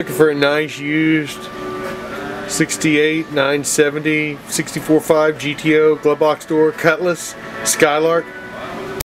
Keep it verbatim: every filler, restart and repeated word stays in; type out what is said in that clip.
Looking for a nice used sixty-eight, nine seventy, sixty-four point five G T O, glove box door, Cutlass, Skylark.